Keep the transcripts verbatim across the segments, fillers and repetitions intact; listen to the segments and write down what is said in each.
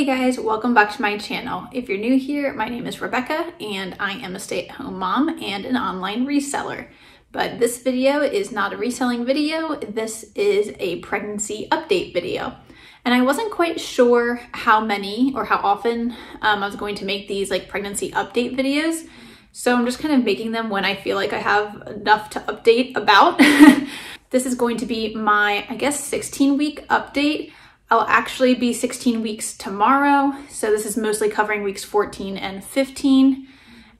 Hey guys, welcome back to my channel. If you're new here, my name is Rebecca and I am a stay-at-home mom and an online reseller. But this video is not a reselling video, this is a pregnancy update video. And I wasn't quite sure how many or how often um, I was going to make these like pregnancy update videos. So I'm just kind of making them when I feel like I have enough to update about. This is going to be my, I guess, sixteen week update. I'll actually be sixteen weeks tomorrow. So this is mostly covering weeks fourteen and fifteen.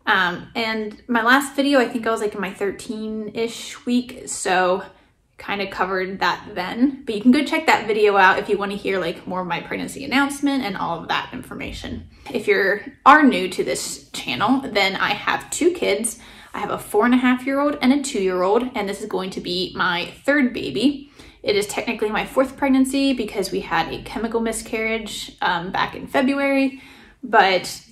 Um, and my last video, I think I was like in my thirteen-ish week. So kind of covered that then, but you can go check that video out if you want to hear like more of my pregnancy announcement and all of that information. If you're are new to this channel, then I have two kids. I have a four and a half year old and a two year old, and this is going to be my third baby. It is technically my fourth pregnancy because we had a chemical miscarriage um, back in February, but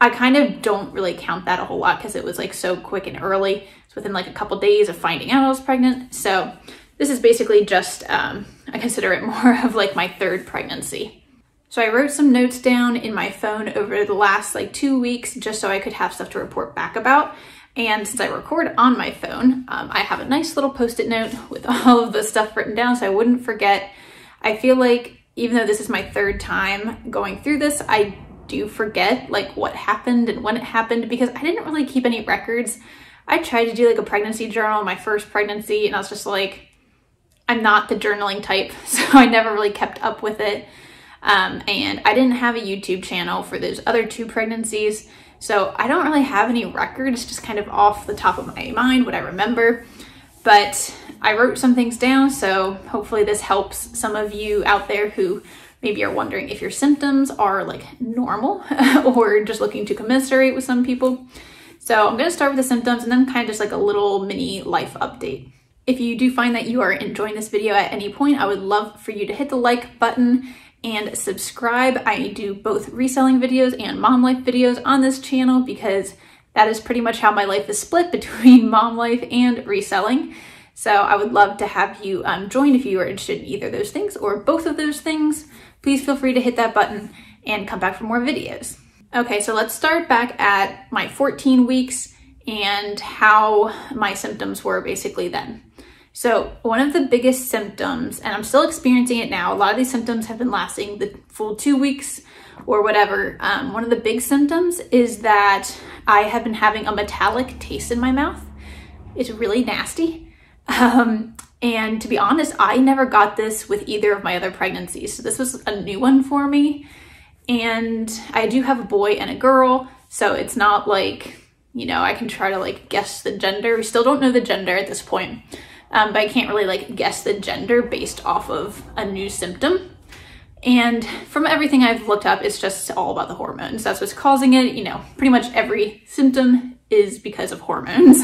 I kind of don't really count that a whole lot because it was like so quick and early. It's within like a couple days of finding out I was pregnant. So this is basically just, um, I consider it more of like my third pregnancy. So I wrote some notes down in my phone over the last like two weeks just so I could have stuff to report back about. And since I record on my phone, um, I have a nice little post-it note with all of the stuff written down so I wouldn't forget. I feel like even though this is my third time going through this, I do forget like what happened and when it happened because I didn't really keep any records. I tried to do like a pregnancy journal, my first pregnancy, and I was just like, I'm not the journaling type, so I never really kept up with it. Um, and I didn't have a YouTube channel for those other two pregnancies, so I don't really have any records, just kind of off the top of my mind what I remember. But I wrote some things down, so hopefully this helps some of you out there who maybe are wondering if your symptoms are like normal or just looking to commiserate with some people. So I'm going to start with the symptoms and then kind of just like a little mini life update. If you do find that you are enjoying this video at any point, I would love for you to hit the like button and subscribe. I do both reselling videos and mom life videos on this channel because that is pretty much how my life is split between mom life and reselling. So I would love to have you um, join if you are interested in either of those things or both of those things. Please feel free to hit that button and come back for more videos. Okay, so let's start back at my fourteen weeks and how my symptoms were basically then. So one of the biggest symptoms, and I'm still experiencing it now, a lot of these symptoms have been lasting the full two weeks or whatever. Um, one of the big symptoms is that I have been having a metallic taste in my mouth. It's really nasty. Um, and to be honest, I never got this with either of my other pregnancies. So this was a new one for me. And I do have a boy and a girl, so it's not like, you know, I can try to like guess the gender. We still don't know the gender at this point, um, but I can't really like guess the gender based off of a new symptom. And from everything I've looked up, it's just all about the hormones. That's what's causing it. You know, pretty much every symptom is because of hormones.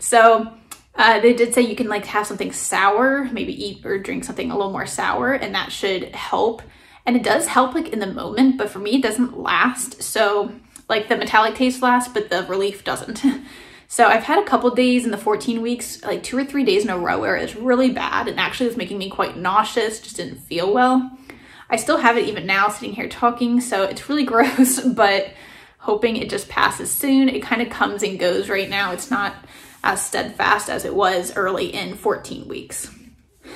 So uh, they did say you can like have something sour, maybe eat or drink something a little more sour, and that should help. And it does help like in the moment, but for me, it doesn't last. So like the metallic taste lasts, but the relief doesn't. So I've had a couple days in the fourteen weeks, like two or three days in a row where it's really bad and actually was making me quite nauseous, just didn't feel well. I still have it even now sitting here talking, so it's really gross, but hoping it just passes soon. It kind of comes and goes right now. It's not as steadfast as it was early in fourteen weeks.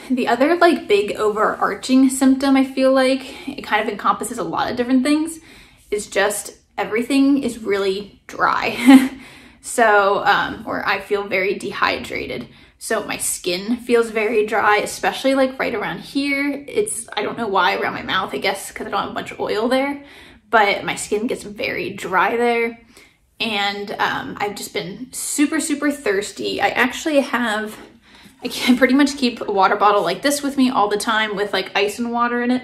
The other like big overarching symptom, I feel like it kind of encompasses a lot of different things, is just everything is really dry. So, um, or I feel very dehydrated. So my skin feels very dry, especially like right around here. It's, I don't know why around my mouth, I guess, because I don't have much oil there, but my skin gets very dry there. And um, I've just been super, super thirsty. I actually have, I can pretty much keep a water bottle like this with me all the time with like ice and water in it.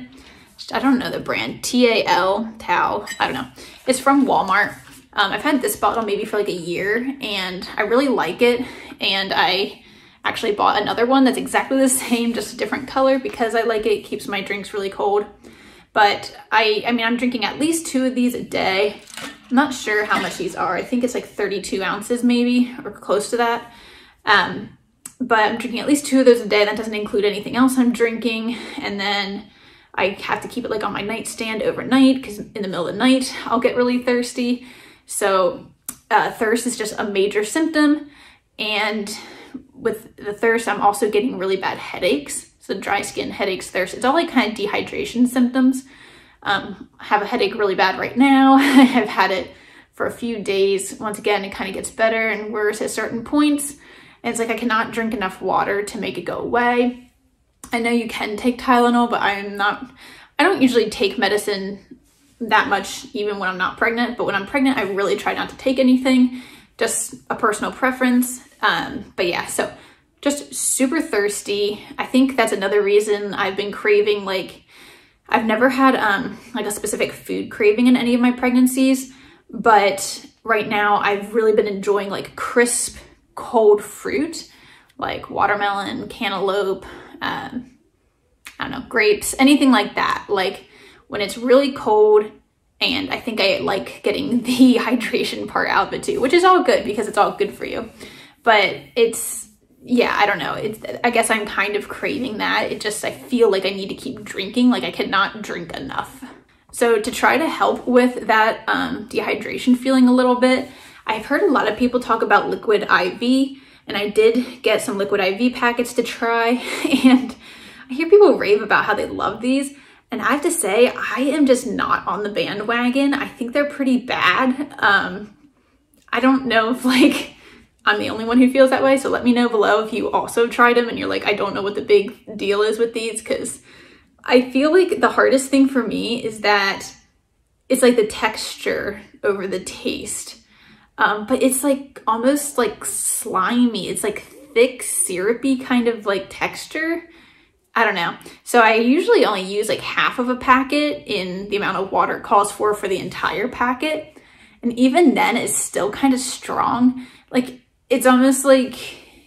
I don't know the brand, T A L, Tal, I don't know. It's from Walmart. Um, I've had this bottle maybe for like a year and I really like it. And I actually bought another one that's exactly the same, just a different color because I like it. It keeps my drinks really cold. But I, I mean, I'm drinking at least two of these a day. I'm not sure how much these are. I think it's like thirty-two ounces maybe, or close to that. Um, but I'm drinking at least two of those a day. That doesn't include anything else I'm drinking. And then I have to keep it like on my nightstand overnight because in the middle of the night I'll get really thirsty. So uh, thirst is just a major symptom, and with the thirst I'm also getting really bad headaches. So dry skin, headaches, thirst, it's all like kind of dehydration symptoms. Um, I have a headache really bad right now. I've had it for a few days. Once again, it kind of gets better and worse at certain points. And it's like I cannot drink enough water to make it go away. I know you can take Tylenol, but I'm not, I don't usually take medicine that much even when I'm not pregnant. But when I'm pregnant, I really try not to take anything, just a personal preference. Um, but yeah, so just super thirsty. I think that's another reason I've been craving, like, I've never had um, like a specific food craving in any of my pregnancies, but right now I've really been enjoying like crisp, cold fruit, like watermelon, cantaloupe, um, I don't know, grapes, anything like that. Like when it's really cold, and I think I like getting the hydration part out of it too, which is all good because it's all good for you. But it's, yeah, I don't know. It's, I guess I'm kind of craving that. It just, I feel like I need to keep drinking. Like I cannot drink enough. So to try to help with that um, dehydration feeling a little bit, I've heard a lot of people talk about Liquid I V, and I did get some Liquid I V packets to try. And I hear people rave about how they love these. And I have to say, I am just not on the bandwagon. I think they're pretty bad. Um, I don't know if like, I'm the only one who feels that way, so let me know below if you also tried them and you're like, I don't know what the big deal is with these, because I feel like the hardest thing for me is that it's like the texture over the taste, um, but it's like almost like slimy. It's like thick, syrupy kind of like texture. I don't know. So I usually only use like half of a packet in the amount of water it calls for for the entire packet, and even then it's still kind of strong. Like, it's almost like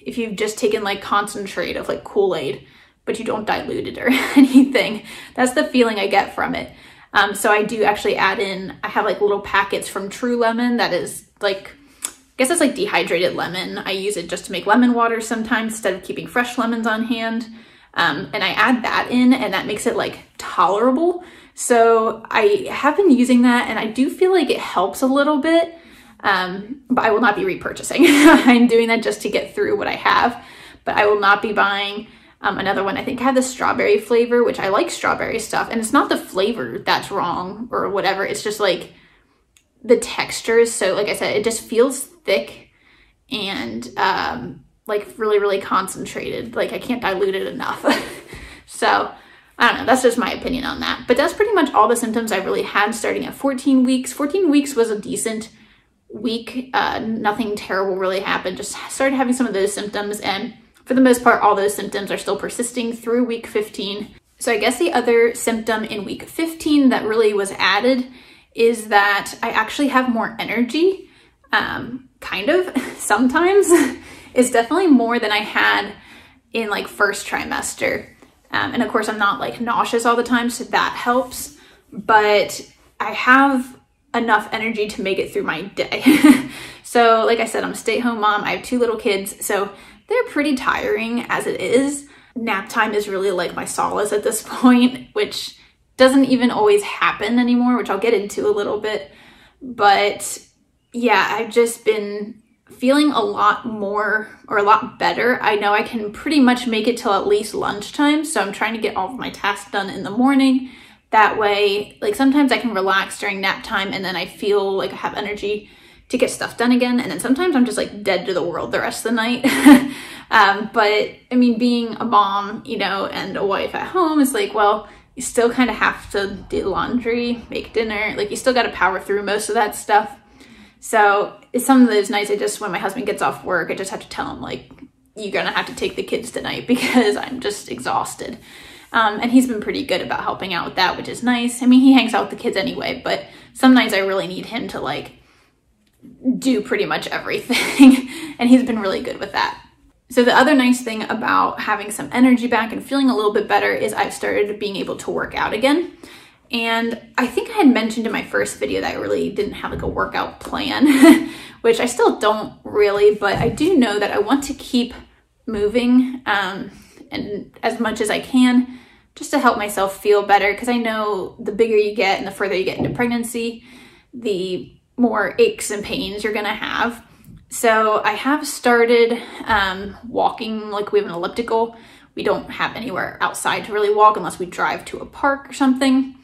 if you've just taken like concentrate of like Kool-Aid, but you don't dilute it or anything. That's the feeling I get from it. Um, so I do actually add in, I have like little packets from True Lemon that is like, I guess it's like dehydrated lemon. I use it just to make lemon water sometimes instead of keeping fresh lemons on hand. Um, and I add that in, and that makes it like tolerable. So I have been using that, and I do feel like it helps a little bit. Um, but I will not be repurchasing. I'm doing that just to get through what I have, but I will not be buying um, another one. I think I have the strawberry flavor, which I like strawberry stuff, and it's not the flavor that's wrong or whatever. It's just like the texture is so, like I said, it just feels thick and um, like really, really concentrated. Like I can't dilute it enough. So I don't know, that's just my opinion on that. But that's pretty much all the symptoms I really had starting at fourteen weeks. fourteen weeks was a decent week. Uh, nothing terrible really happened. Just started having some of those symptoms, and for the most part all those symptoms are still persisting through week fifteen. So I guess the other symptom in week fifteen that really was added is that I actually have more energy, um, kind of, sometimes. It's definitely more than I had in like first trimester. Um, and of course I'm not like nauseous all the time, so that helps, but I have enough energy to make it through my day. So like I said, I'm a stay-at-home mom. I have two little kids, so they're pretty tiring as it is. Nap time is really like my solace at this point, which doesn't even always happen anymore, which I'll get into a little bit. But yeah, I've just been feeling a lot more, or a lot better. I know I can pretty much make it till at least lunchtime, so I'm trying to get all of my tasks done in the morning. That way, like sometimes I can relax during nap time, and then I feel like I have energy to get stuff done again. And then sometimes I'm just like dead to the world the rest of the night. um, but I mean, being a mom, you know, and a wife at home is like, well, you still kind of have to do laundry, make dinner, like you still got to power through most of that stuff. So it's some of those nights I just, when my husband gets off work, I just have to tell him like, you're gonna have to take the kids tonight because I'm just exhausted. Um, and he's been pretty good about helping out with that, which is nice. I mean, he hangs out with the kids anyway, but some nights I really need him to like do pretty much everything. And he's been really good with that. So the other nice thing about having some energy back and feeling a little bit better is I've started being able to work out again. And I think I had mentioned in my first video that I really didn't have like a workout plan, which I still don't really, but I do know that I want to keep moving, um, and as much as I can. just to help myself feel better, because I know the bigger you get and the further you get into pregnancy, the more aches and pains you're gonna have. So I have started um, walking. Like, we have an elliptical. We don't have anywhere outside to really walk unless we drive to a park or something.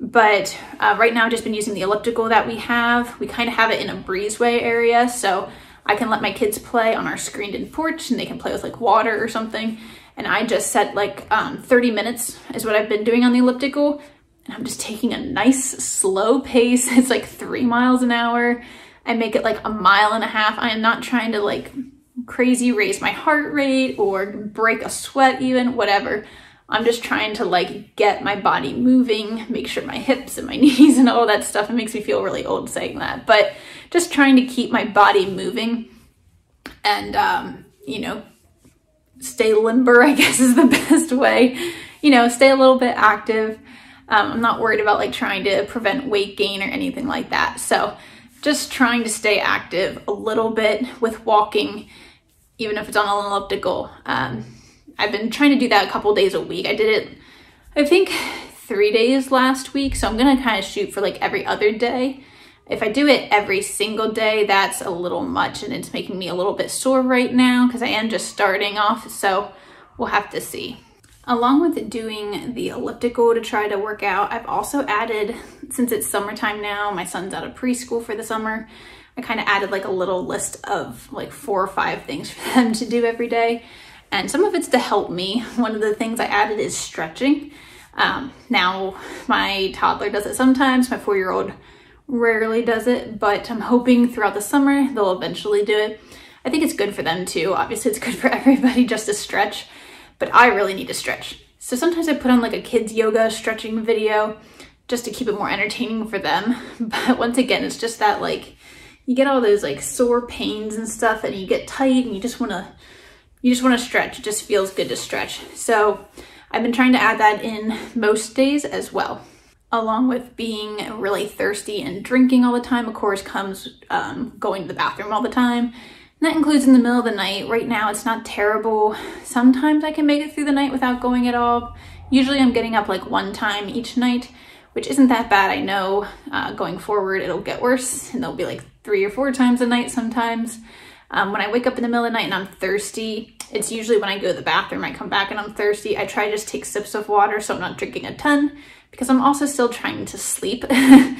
But uh, right now I've just been using the elliptical that we have. We kind of have it in a breezeway area, so I can let my kids play on our screened-in porch, and they can play with like water or something. And I just set like um, thirty minutes is what I've been doing on the elliptical. And I'm just taking a nice slow pace. It's like three miles an hour. I make it like a mile and a half. I am not trying to like crazy raise my heart rate or break a sweat even, whatever. I'm just trying to like get my body moving, make sure my hips and my knees and all that stuff. It makes me feel really old saying that, but just trying to keep my body moving and, um, you know, stay limber, I guess is the best way, you know, stay a little bit active. Um, I'm not worried about like trying to prevent weight gain or anything like that. So just trying to stay active a little bit with walking, even if it's on an elliptical. Um, I've been trying to do that a couple days a week. I did it, I think, three days last week. So I'm going to kind of shoot for like every other day. If I do it every single day, that's a little much, and it's making me a little bit sore right now because I am just starting off. So we'll have to see. Along with doing the elliptical to try to work out, I've also added, since it's summertime now, my son's out of preschool for the summer, I kind of added like a little list of like four or five things for them to do every day. And some of it's to help me. One of the things I added is stretching. Um, now my toddler does it sometimes, my four-year-old rarely does it, but I'm hoping throughout the summer they'll eventually do it. I think it's good for them too. Obviously it's good for everybody just to stretch, but I really need to stretch. So sometimes I put on like a kids yoga stretching video just to keep it more entertaining for them. But once again, it's just that like, you get all those like sore pains and stuff, and you get tight, and you just wanna, you just wanna stretch. It just feels good to stretch. So I've been trying to add that in most days as well. Along with being really thirsty and drinking all the time, of course, comes um, going to the bathroom all the time. And that includes in the middle of the night. Right now, it's not terrible. Sometimes I can make it through the night without going at all. Usually I'm getting up like one time each night, which isn't that bad. I know uh, going forward, it'll get worse, and there'll be like three or four times a night sometimes. Um, when I wake up in the middle of the night and I'm thirsty, it's usually when I go to the bathroom, I come back and I'm thirsty. I try to just take sips of water so I'm not drinking a ton, because I'm also still trying to sleep and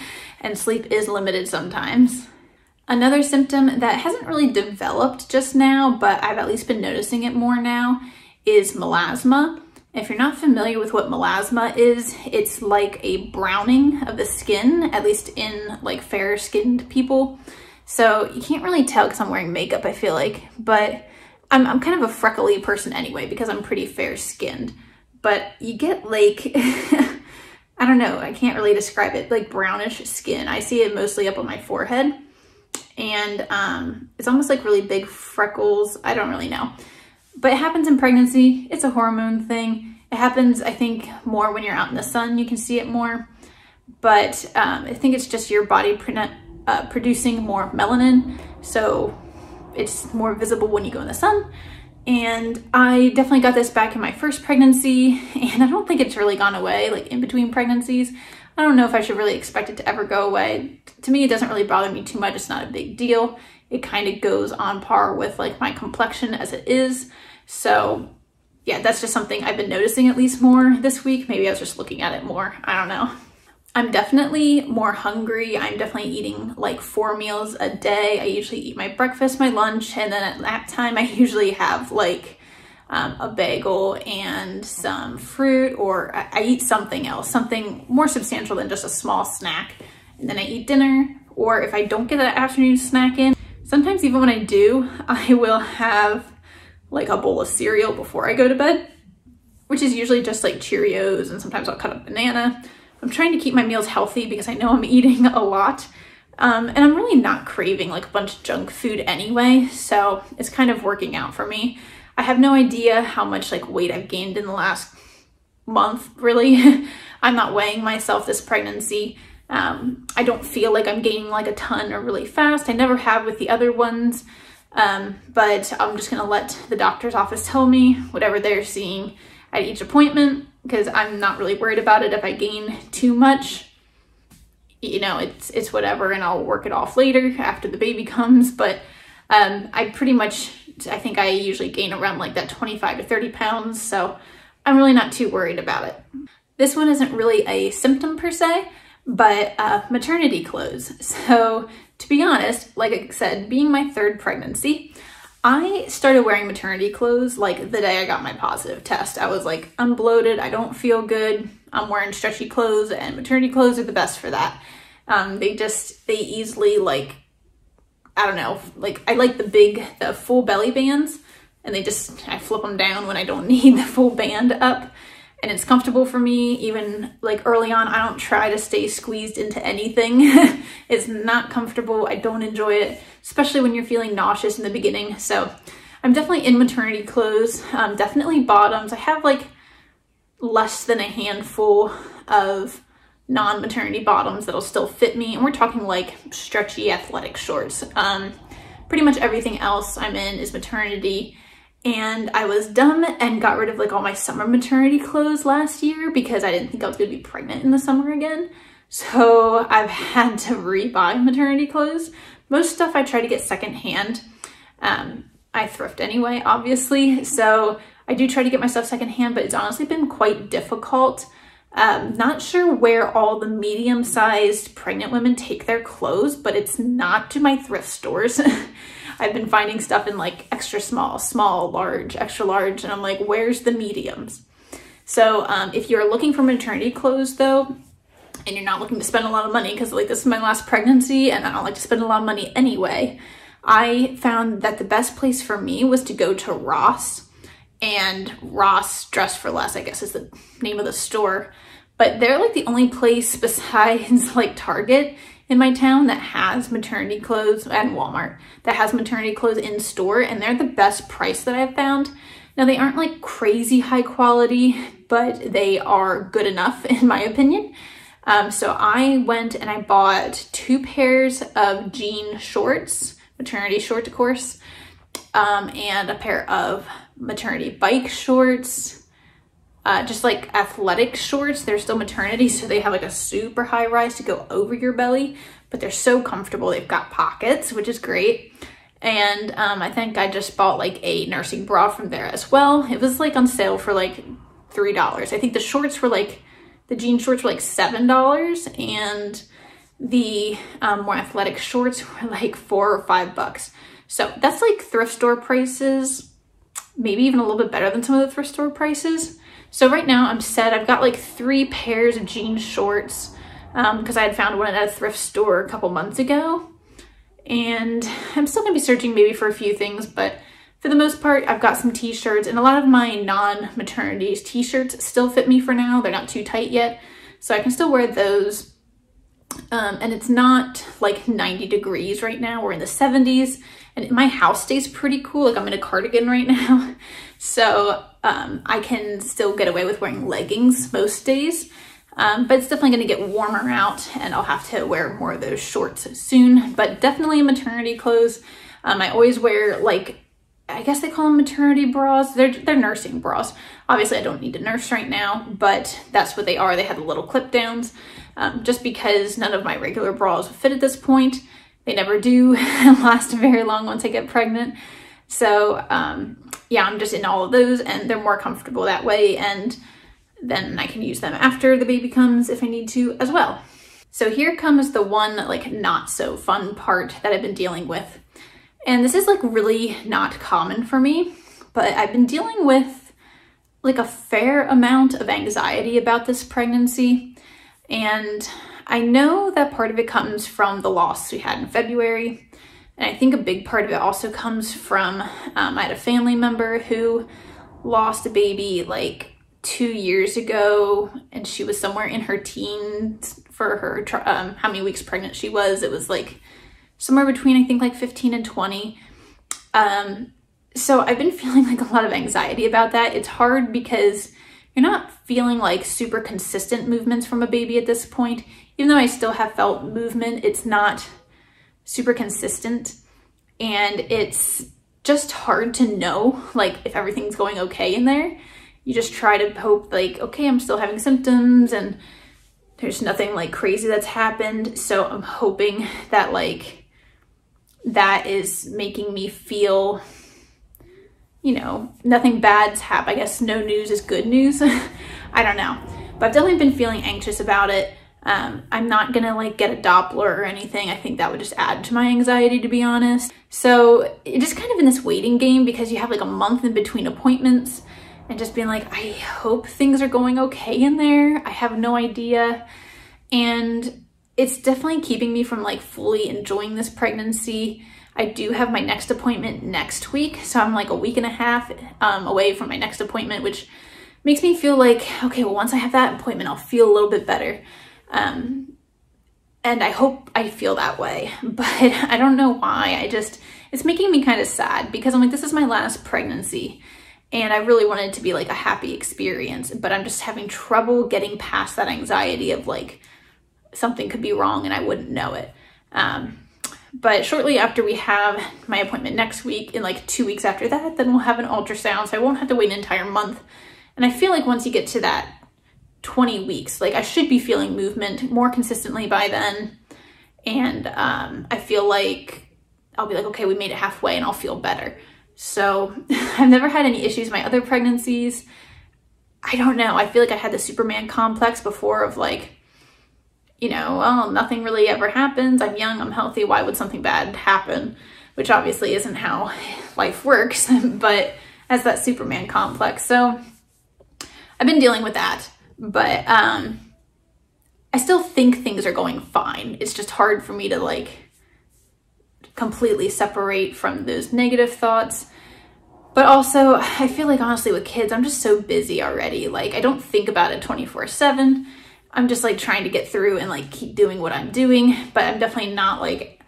sleep is limited sometimes. Another symptom that hasn't really developed just now, but I've at least been noticing it more now, is melasma. If you're not familiar with what melasma is, it's like a browning of the skin, at least in like fair skinned people. So you can't really tell because I'm wearing makeup, I feel like, but I'm, I'm kind of a freckly person anyway because I'm pretty fair skinned, but you get like, I don't know, I can't really describe it, like brownish skin. I see it mostly up on my forehead, and um, it's almost like really big freckles. I don't really know, but it happens in pregnancy. It's a hormone thing. It happens, I think, more when you're out in the sun, you can see it more, but um, I think it's just your body pr uh, producing more melanin. So it's more visible when you go in the sun. And I definitely got this back in my first pregnancy, and I don't think it's really gone away, like in between pregnancies. I don't know if I should really expect it to ever go away. To me, it doesn't really bother me too much. It's not a big deal. It kind of goes on par with like my complexion as it is. So yeah, that's just something I've been noticing at least more this week. Maybe I was just looking at it more. I don't know. I'm definitely more hungry. I'm definitely eating like four meals a day. I usually eat my breakfast, my lunch, and then at nap time, I usually have like um, a bagel and some fruit, or I, I eat something else, something more substantial than just a small snack. And then I eat dinner, or if I don't get that afternoon snack in, sometimes even when I do, I will have like a bowl of cereal before I go to bed, which is usually just like Cheerios, and sometimes I'll cut a banana. I'm trying to keep my meals healthy because I know I'm eating a lot, um, and I'm really not craving like a bunch of junk food anyway, so it's kind of working out for me. I have no idea how much like weight I've gained in the last month, really. I'm not weighing myself this pregnancy. Um, I don't feel like I'm gaining like a ton or really fast. I never have with the other ones, um, but I'm just gonna let the doctor's office tell me whatever they're seeing. at each appointment because I'm not really worried about it. If I gain too much, you know, it's it's whatever, and I'll work it off later after the baby comes. But um, I pretty much, I think I usually gain around like that twenty-five to thirty pounds. So I'm really not too worried about it. This one isn't really a symptom per se, but uh, maternity clothes. So to be honest, like I said, being my third pregnancy, I started wearing maternity clothes like the day I got my positive test. I was like, I'm bloated, I don't feel good, I'm wearing stretchy clothes, and maternity clothes are the best for that. Um, they just, they easily like, I don't know, like I like the big, the full belly bands, and they just, I flip them down when I don't need the full band up, and it's comfortable for me. Even like early on, I don't try to stay squeezed into anything. It's not comfortable, I don't enjoy it, especially when you're feeling nauseous in the beginning. So I'm definitely in maternity clothes, um, definitely bottoms. I have like less than a handful of non-maternity bottoms that'll still fit me, and we're talking like stretchy athletic shorts. Um, pretty much everything else I'm in is maternity. And I was dumb and got rid of like all my summer maternity clothes last year because I didn't think I was gonna be pregnant in the summer again. So I've had to rebuy maternity clothes. Most stuff I try to get secondhand. Um, I thrift anyway, obviously. So I do try to get my stuff secondhand, but it's honestly been quite difficult. Um, not sure where all the medium-sized pregnant women take their clothes, but it's not to my thrift stores. I've been finding stuff in like extra small, small, large, extra large, and I'm like, where's the mediums? So um, if you're looking for maternity clothes though, and you're not looking to spend a lot of money, because like this is my last pregnancy and I don't like to spend a lot of money anyway, I found that the best place for me was to go to Ross, and Ross Dress for Less, I guess is the name of the store. But they're like the only place besides like Target in my town that has maternity clothes, and Walmart, that has maternity clothes in store, and they're the best price that I've found. Now they aren't like crazy high quality, but they are good enough in my opinion. Um, so I went and I bought two pairs of jean shorts, maternity shorts of course, um, and a pair of maternity bike shorts, Uh, just like athletic shorts. They're still maternity, so they have like a super high rise to go over your belly, but they're so comfortable. They've got pockets, which is great. And um, I think I just bought like a nursing bra from there as well. It was like on sale for like three dollars. I think the shorts were like, the jean shorts were like seven dollars, and the um, more athletic shorts were like four or five bucks. So that's like thrift store prices, maybe even a little bit better than some of the thrift store prices. So right now I'm set. I've got like three pairs of jean shorts because um, I had found one at a thrift store a couple months ago. And I'm still gonna be searching maybe for a few things, but for the most part, I've got some t-shirts, and a lot of my non-maternity t-shirts still fit me for now. They're not too tight yet, so I can still wear those. Um, and it's not like ninety degrees right now. We're in the seventies, and my house stays pretty cool. Like I'm in a cardigan right now. So um, I can still get away with wearing leggings most days, um, but it's definitely gonna get warmer out, and I'll have to wear more of those shorts soon, but definitely maternity clothes. Um, I always wear like, I guess they call them maternity bras. They're, they're nursing bras. Obviously I don't need to nurse right now, but that's what they are. They have the little clip downs um, just because none of my regular bras will fit at this point. They never do last very long once I get pregnant. So um, yeah, I'm just in all of those, and they're more comfortable that way. And then I can use them after the baby comes if I need to as well. So here comes the one like not so fun part that I've been dealing with. And this is like really not common for me, but I've been dealing with like a fair amount of anxiety about this pregnancy. And I know that part of it comes from the loss we had in February. And I think a big part of it also comes from, um, I had a family member who lost a baby like two years ago, and she was somewhere in her teens for her, um, how many weeks pregnant she was. It was like somewhere between, I think like fifteen and twenty. Um, so I've been feeling like a lot of anxiety about that. It's hard because you're not feeling like super consistent movements from a baby at this point. Even though I still have felt movement, it's not super consistent, and it's just hard to know like if everything's going okay in there. you just try to hope like, okay, I'm still having symptoms and there's nothing like crazy that's happened. So I'm hoping that like that is making me feel, you know, nothing bad's happened. I guess no news is good news. I don't know. But I've definitely been feeling anxious about it. Um, I'm not gonna like get a Doppler or anything. I think that would just add to my anxiety, to be honest. So it's just kind of in this waiting game because you have like a month in between appointments and just being like, I hope things are going okay in there. I have no idea. And it's definitely keeping me from like fully enjoying this pregnancy. I do have my next appointment next week. So I'm like a week and a half um, away from my next appointment, which makes me feel like, okay, well, once I have that appointment, I'll feel a little bit better. Um, and I hope I feel that way, but I don't know why. I just, it's making me kind of sad because I'm like, this is my last pregnancy and I really wanted it to be like a happy experience, but I'm just having trouble getting past that anxiety of like something could be wrong and I wouldn't know it. Um, but shortly after we have my appointment next week, in like two weeks after that, then we'll have an ultrasound. So I won't have to wait an entire month. And I feel like once you get to that twenty weeks, like I should be feeling movement more consistently by then. And um, I feel like I'll be like, okay, we made it halfway and I'll feel better. So I've never had any issues with my other pregnancies. I don't know. I feel like I had the Superman complex before of like, you know, oh, nothing really ever happens. I'm young, I'm healthy. Why would something bad happen? Which obviously isn't how life works, but as that Superman complex. So I've been dealing with that, but um, I still think things are going fine. It's just hard for me to like completely separate from those negative thoughts. But also I feel like honestly with kids, I'm just so busy already. Like I don't think about it twenty-four seven. I'm just like trying to get through and like keep doing what I'm doing, but I'm definitely not like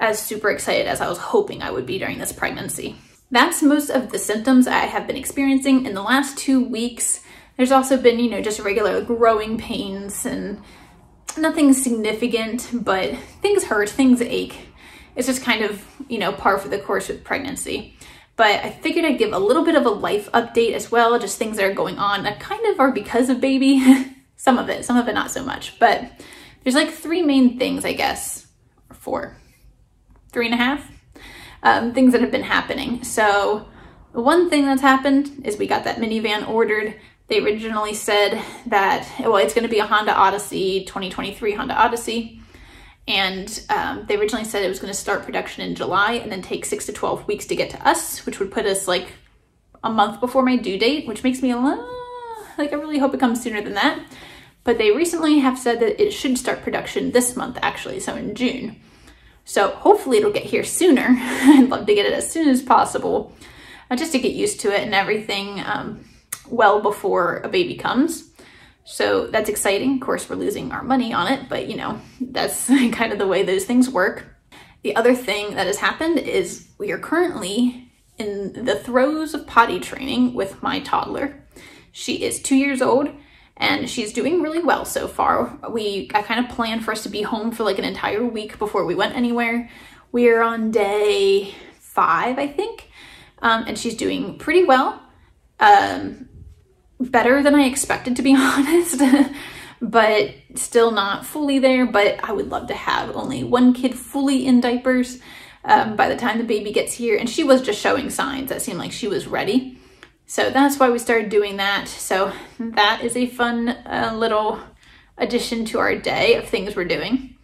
as super excited as I was hoping I would be during this pregnancy. That's most of the symptoms I have been experiencing in the last two weeks. There's also been, you know, just regular growing pains and nothing significant, but things hurt, things ache. It's just kind of, you know, par for the course with pregnancy. But I figured I'd give a little bit of a life update as well, just things that are going on that kind of are because of baby. Some of it, some of it not so much. But there's like three main things, I guess, or four, three and a half um, things that have been happening. So the one thing that's happened is we got that minivan ordered. They originally said that, well, it's gonna be a Honda Odyssey, twenty twenty-three Honda Odyssey. And um, they originally said it was gonna start production in July and then take six to twelve weeks to get to us, which would put us like a month before my due date, which makes me a little, like I really hope it comes sooner than that. But they recently have said that it should start production this month actually, so in June. So hopefully it'll get here sooner. I'd love to get it as soon as possible, uh, just to get used to it and everything. Um, well before a baby comes. So that's exciting. Of course, we're losing our money on it, but you know, that's kind of the way those things work. The other thing that has happened is we are currently in the throes of potty training with my toddler. She is two years old and she's doing really well so far. We, I kind of planned for us to be home for like an entire week before we went anywhere. We're on day five, I think, um, and she's doing pretty well. Um, better than I expected, to be honest, but still not fully there. But I would love to have only one kid fully in diapers um, by the time the baby gets here. And she was just showing signs that seemed like she was ready. So that's why we started doing that. So that is a fun uh, little addition to our day of things we're doing.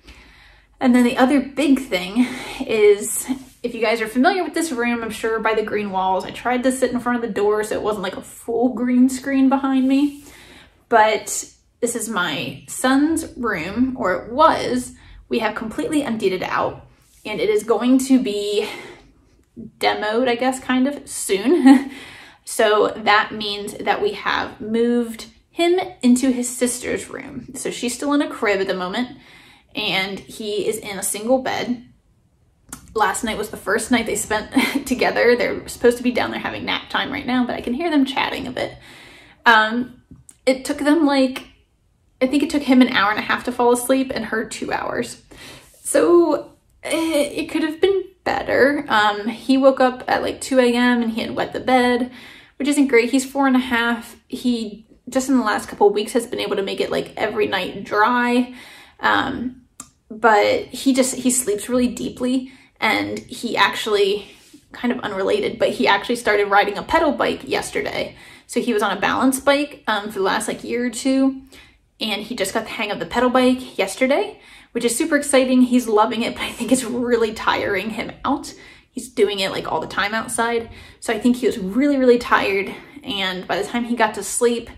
And then the other big thing is, if you guys are familiar with this room, I'm sure by the green walls, I tried to sit in front of the door so it wasn't like a full green screen behind me, but this is my son's room, or it was. We have completely emptied it out and it is going to be demoed, I guess, kind of soon. So that means that we have moved him into his sister's room. So she's still in a crib at the moment and he is in a single bed. Last night was the first night they spent together. They're supposed to be down there having nap time right now, but I can hear them chatting a bit. Um, it took them like, I think it took him an hour and a half to fall asleep and her two hours. So it, it could have been better. Um, he woke up at like two a m and he had wet the bed, which isn't great. He's four and a half. he just in the last couple of weeks has been able to make it like every night dry. Um, but he just, he sleeps really deeply, and he actually, kind of unrelated, but he actually started riding a pedal bike yesterday. So he was on a balance bike um, for the last like year or two, and he just got the hang of the pedal bike yesterday, which is super exciting. He's loving it, but I think it's really tiring him out. He's doing it like all the time outside. So I think he was really, really tired. And by the time he got to sleep,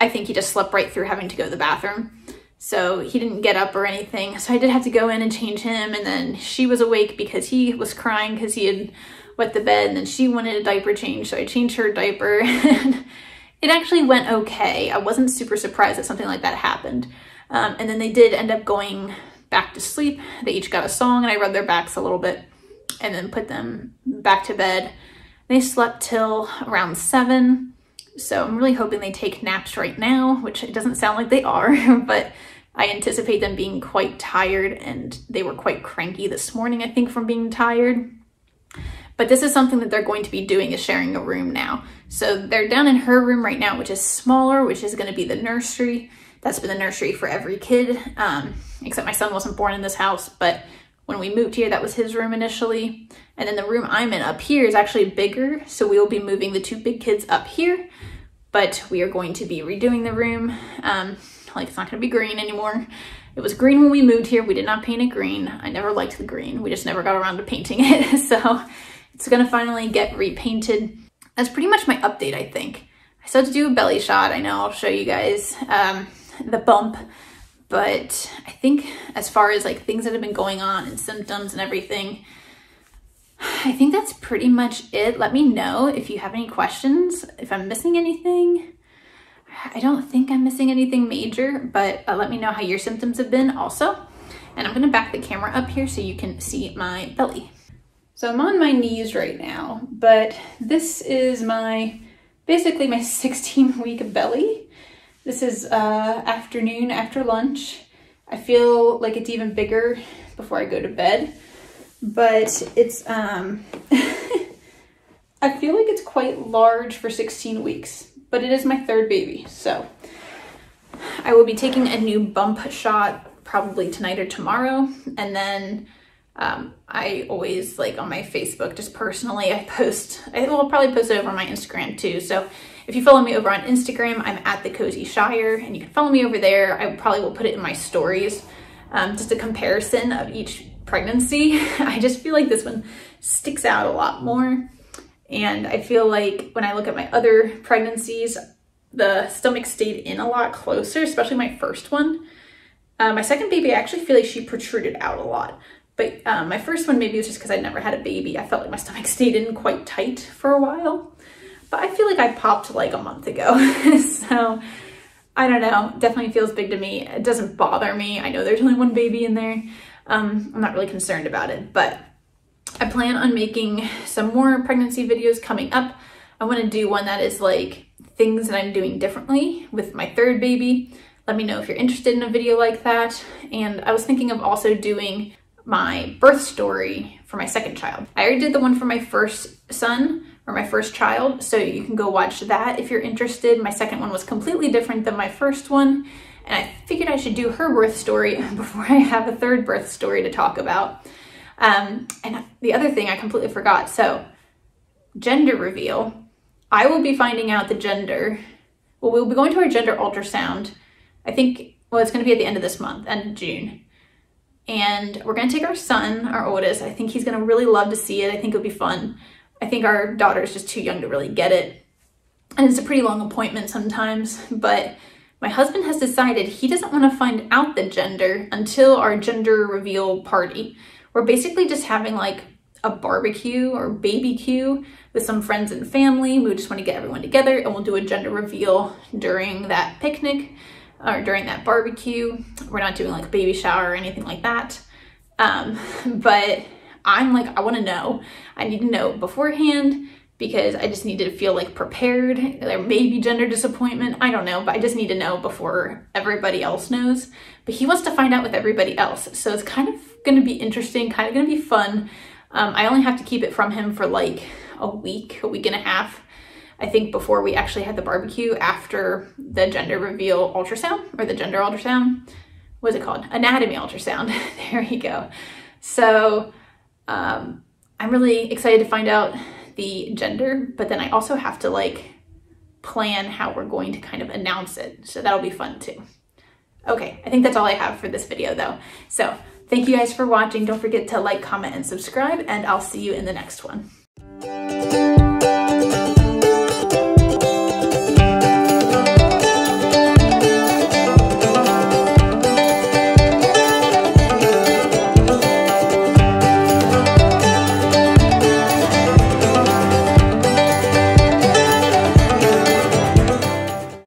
I think he just slept right through having to go to the bathroom. So he didn't get up or anything. So I did have to go in and change him. And then she was awake because he was crying because he had wet the bed, and then she wanted a diaper change. So I changed her diaper. It actually went okay. I wasn't super surprised that something like that happened. Um, and then they did end up going back to sleep. They each got a song, and I rubbed their backs a little bit and then put them back to bed. They slept till around seven. So I'm really hoping they take naps right now, which it doesn't sound like they are, but I anticipate them being quite tired, and they were quite cranky this morning, I think, from being tired. But this is something that they're going to be doing, is sharing a room now. So they're down in her room right now, which is smaller, which is going to be the nursery. That's been the nursery for every kid, um, except my son wasn't born in this house, but when we moved here, that was his room initially. And then the room I'm in up here is actually bigger, so we will be moving the two big kids up here, but we are going to be redoing the room. Um, like, it's not gonna be green anymore. It was green when we moved here. We did not paint it green. I never liked the green. We just never got around to painting it. So it's gonna finally get repainted. That's pretty much my update, I think. I still have to do a belly shot. I know I'll show you guys um, the bump. But I think as far as like things that have been going on and symptoms and everything, I think that's pretty much it. Let me know if you have any questions, if I'm missing anything. I don't think I'm missing anything major, but uh, let me know how your symptoms have been also. And I'm gonna back the camera up here so you can see my belly. So I'm on my knees right now, but this is my, basically my sixteen week belly. This is uh, afternoon after lunch. I feel like it's even bigger before I go to bed, but it's, um, I feel like it's quite large for sixteen weeks, but it is my third baby. So I will be taking a new bump shot probably tonight or tomorrow. And then um, I always like on my Facebook, just personally, I post, I will probably post it over my Instagram too. So if you follow me over on Instagram, I'm at The Cozy Shire, and you can follow me over there. I probably will put it in my stories, um, just a comparison of each pregnancy. I just feel like this one sticks out a lot more. And I feel like when I look at my other pregnancies, the stomach stayed in a lot closer, especially my first one. Uh, my second baby, I actually feel like she protruded out a lot. But um, my first one, maybe it was just because I'd never had a baby. I felt like my stomach stayed in quite tight for a while. But I feel like I popped like a month ago. So I don't know, definitely feels big to me. It doesn't bother me. I know there's only one baby in there. Um, I'm not really concerned about it, but I plan on making some more pregnancy videos coming up. I want to do one that is like things that I'm doing differently with my third baby. Let me know if you're interested in a video like that. And I was thinking of also doing my birth story for my second child. I already did the one for my first son, or my first child, so you can go watch that if you're interested. My second one was completely different than my first one, and I figured I should do her birth story before I have a third birth story to talk about. Um, and the other thing I completely forgot, so gender reveal. I will be finding out the gender. Well, we'll be going to our gender ultrasound. I think, well, it's gonna be at the end of this month, end of June. And we're gonna take our son, our oldest. I think he's gonna really love to see it. I think it'll be fun. I think our daughter is just too young to really get it. And it's a pretty long appointment sometimes, but my husband has decided he doesn't want to find out the gender until our gender reveal party. We're basically just having like a barbecue or baby-cue with some friends and family. We just want to get everyone together, and we'll do a gender reveal during that picnic or during that barbecue. We're not doing like a baby shower or anything like that. Um, but I'm like, I want to know. I need to know beforehand because I just need to feel like prepared. There may be gender disappointment. I don't know, but I just need to know before everybody else knows. But he wants to find out with everybody else. So it's kind of going to be interesting, kind of going to be fun. Um, I only have to keep it from him for like a week, a week and a half. I think before we actually had the barbecue after the gender reveal ultrasound, or the gender ultrasound, what is it called? Anatomy ultrasound. There you go. So um, I'm really excited to find out the gender, but then I also have to like plan how we're going to kind of announce it. So that'll be fun too. Okay, I think that's all I have for this video though. So thank you guys for watching. Don't forget to like, comment, and subscribe, and I'll see you in the next one.